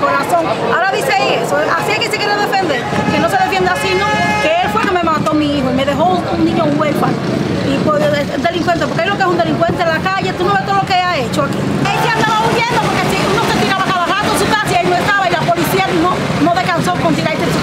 corazón. Ahora dice eso, así es que se quiere defender, que no se defiende así, no, que él fue que me mató a mi hijo y me dejó un niño huérfano y pues, es delincuente, porque es lo que es un delincuente en la calle, tú no ves todo lo que ha hecho aquí. Él se andaba huyendo porque si uno se tiraba cada rato en su casa y ahí no estaba y la policía no descansó con tirarte.